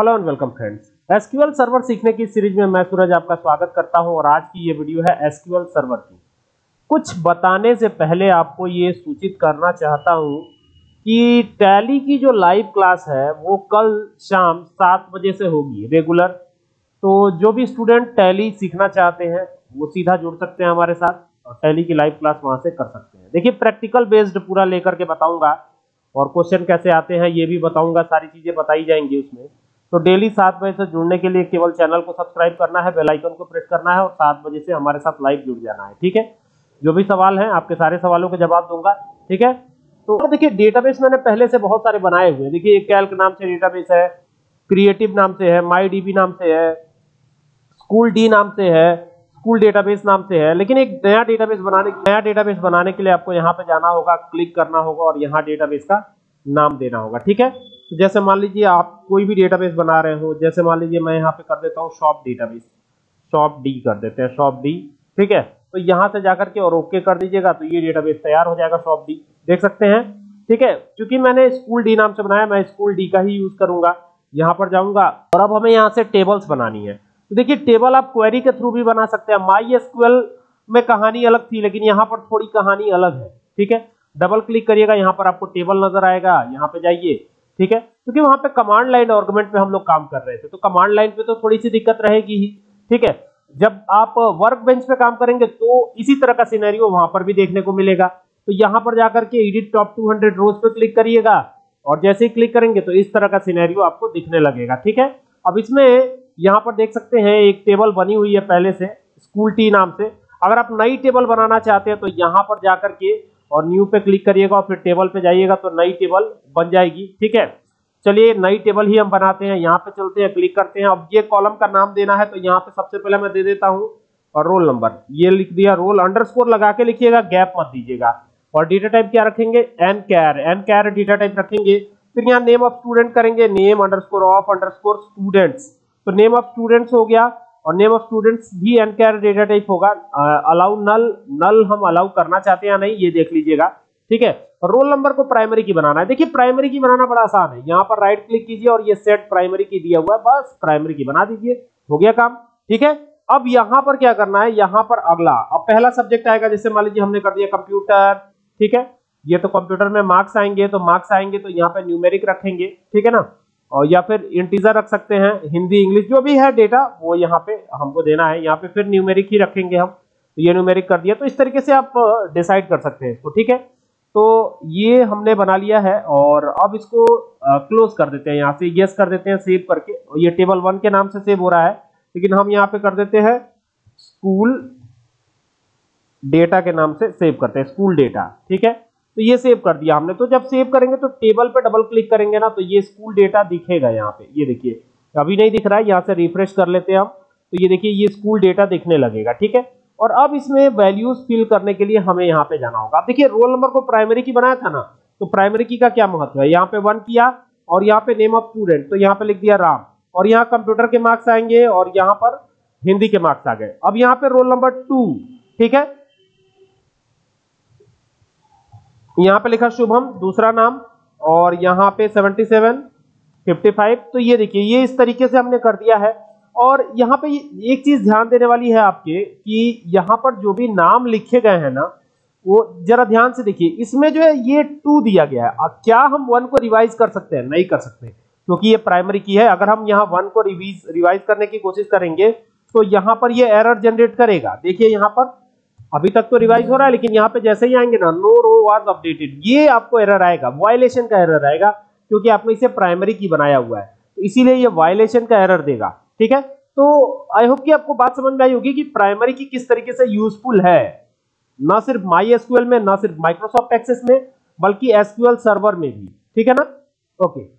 Hello and welcome friends, SQL server सीखने की series में मैं सूरज आपका स्वागत करता हूं। और आज की ये वीडियो है एसक्यूएल सर्वर की। कुछ बताने से पहले आपको ये सूचित करना चाहता हूं कि टैली की जो लाइव क्लास है वो कल शाम 7 बजे से होगी रेगुलर। तो जो भी स्टूडेंट टैली सीखना चाहते हैं वो सीधा जुड़ सकते हैं हमारे साथ और टैली की लाइव क्लास वहाँ से कर सकते हैं। देखिए, प्रैक्टिकल बेस्ड पूरा लेकर के बताऊँगा और क्वेश्चन कैसे आते हैं ये भी बताऊँगा, सारी चीज़ें बताई जाएंगी उसमें। तो डेली 7 बजे से जुड़ने के लिए केवल चैनल को सब्सक्राइब करना है, बेल आइकन को प्रेस करना है और 7 बजे से हमारे साथ लाइव जुड़ जाना है। ठीक है, जो भी सवाल हैं आपके सारे सवालों के जवाब दूंगा। ठीक है, तो देखिए डेटाबेस मैंने पहले से बहुत सारे बनाए हुए हैं। देखिए एक कैल्क नाम से डेटाबेस है, क्रिएटिव नाम से है, माई डीबी नाम से है, स्कूल डी नाम से है, स्कूल डेटाबेस नाम से है। लेकिन एक नया डेटाबेस बनाने के लिए आपको यहाँ पे जाना होगा, क्लिक करना होगा और यहाँ डेटाबेस का नाम देना होगा। ठीक है, जैसे मान लीजिए आप कोई भी डेटाबेस बना रहे हो, जैसे मान लीजिए मैं यहाँ पे कर देता हूँ शॉप डेटाबेस, शॉप डी कर देते हैं, शॉप डी। ठीक है, तो यहाँ से जाकर के और ओके कर दीजिएगा तो ये डेटाबेस तैयार हो जाएगा, शॉप डी देख सकते हैं। ठीक है, क्योंकि मैंने स्कूल डी नाम से बनाया, मैं स्कूल डी का ही यूज करूंगा। यहाँ पर जाऊंगा और अब हमें यहाँ से टेबल्स बनानी है। तो देखिए टेबल आप क्वेरी के थ्रू भी बना सकते हैं। माई एसक्यूएल में कहानी अलग थी लेकिन यहाँ पर थोड़ी कहानी अलग है। ठीक है, डबल क्लिक करिएगा, यहाँ पर आपको टेबल नजर आएगा, यहाँ पे जाइए। ठीक है, क्योंकि वहां पे कमांड लाइन आर्गुमेंट पे हम लोग काम कर रहे थे तो कमांड लाइन पे तो थोड़ी सी दिक्कत रहेगी ही। ठीक है, जब आप वर्क बेंच पे काम करेंगे तो इसी तरह का सिनेरियो वहां पर भी देखने को मिलेगा। तो यहां पर जाकर के एडिट टॉप 200 रोज पे क्लिक करिएगा और जैसे ही क्लिक करेंगे तो इस तरह का सिनेरियो आपको दिखने लगेगा। ठीक है, अब इसमें यहाँ पर देख सकते हैं एक टेबल बनी हुई है पहले से, स्कूल टी नाम से। अगर आप नई टेबल बनाना चाहते हैं तो यहाँ पर जाकर के और न्यू पे क्लिक करिएगा और फिर टेबल पे जाइएगा तो नई टेबल बन जाएगी। ठीक है, चलिए नई टेबल ही हम बनाते हैं। यहाँ पे चलते हैं, क्लिक करते हैं। अब ये कॉलम का नाम देना है तो यहाँ पे सबसे पहले मैं दे देता हूँ और रोल नंबर ये लिख दिया। रोल अंडरस्कोर लगा के लिखिएगा, गैप मत दीजिएगा। और डेटा टाइप क्या रखेंगे, एन कैर डेटा टाइप रखेंगे। फिर यहाँ नेम ऑफ स्टूडेंट करेंगे, name underscore of underscore students, तो नेम ऑफ स्टूडेंट्स हो गया और नेम ऑफ स्टूडेंट्स भी एन कैर डेटा टाइप होगा। अलाउ नल हम अलाउ करना चाहते हैं या नहीं ये देख लीजिएगा। ठीक है, रोल नंबर को प्राइमरी की बनाना है। देखिए प्राइमरी की बनाना बड़ा आसान है, यहाँ पर राइट क्लिक कीजिए और ये सेट प्राइमरी की दिया हुआ है, बस प्राइमरी की बना दीजिए, हो गया काम। ठीक है, अब यहाँ पर क्या करना है, यहाँ पर अगला अब पहला सब्जेक्ट आएगा। जैसे मान लीजिए हमने कर दिया कंप्यूटर। ठीक है, ये तो कंप्यूटर में मार्क्स आएंगे, तो मार्क्स आएंगे तो यहाँ पे न्यूमेरिक रखेंगे। ठीक है ना, और या फिर इंटीजर रख सकते हैं, हिंदी इंग्लिश जो भी है डेटा वो यहाँ पे हमको देना है। यहाँ पे फिर न्यूमेरिक ही रखेंगे हम, तो ये न्यूमेरिक कर दिया। तो इस तरीके से आप डिसाइड कर सकते हैं इसको। ठीक है, तो ये हमने बना लिया है और अब इसको क्लोज कर देते हैं, यहाँ से यस कर देते हैं सेव करके। और ये टेबल वन के नाम से सेव हो रहा है लेकिन हम यहाँ पे कर देते हैं स्कूल डेटा के नाम से सेव करते हैं, स्कूल डेटा। ठीक है, तो ये सेव कर दिया हमने। तो जब सेव करेंगे तो टेबल पे डबल क्लिक करेंगे ना तो ये स्कूल डेटा दिखेगा। यहाँ पे ये देखिए, अभी नहीं दिख रहा है, यहाँ से रिफ्रेश कर लेते हैं हम, तो ये देखिए ये स्कूल डेटा दिखने लगेगा। ठीक है, और अब इसमें वैल्यूज फिल करने के लिए हमें यहाँ पे जाना होगा। अब देखिए रोल नंबर को प्राइमरी की बनाया था ना, तो प्राइमरी की का क्या महत्व है, यहाँ पे 1 किया और यहाँ पे नेम ऑफ स्टूडेंट, तो यहाँ पे लिख दिया राम और यहाँ कंप्यूटर के मार्क्स आएंगे और यहाँ पर हिंदी के मार्क्स आ गए। अब यहाँ पे रोल नंबर 2। ठीक है, यहाँ पे लिखा शुभम दूसरा नाम और यहाँ पे 77 55। तो ये देखिए ये इस तरीके से हमने कर दिया है। और यहाँ पे एक चीज ध्यान देने वाली है आपके कि यहाँ पर जो भी नाम लिखे गए हैं ना वो जरा ध्यान से देखिए, इसमें जो है ये 2 दिया गया है। अब क्या हम 1 को रिवाइज कर सकते हैं, नहीं कर सकते क्योंकि ये प्राइमरी की है। अगर हम यहाँ 1 को रिवाइज करने की कोशिश करेंगे तो यहाँ पर ये एरर जनरेट करेगा। देखिए यहाँ पर अभी तक तो रिवाइज हो रहा है लेकिन यहाँ पे जैसे ही आएंगे ना नो रो वाज अपडेटेड, ये आपको एरर आएगा, वायलेशन का एरर आएगा क्योंकि आपने इसे प्राइमरी की बनाया हुआ है, तो इसीलिए ये वायलेशन का एरर देगा। ठीक है, तो आई होप कि आपको बात समझ में आई होगी कि प्राइमरी की किस तरीके से यूजफुल है, ना सिर्फ MySQL में, ना सिर्फ माइक्रोसॉफ्ट एक्सेस में, बल्कि SQL सर्वर में भी। ठीक है ना, ओके।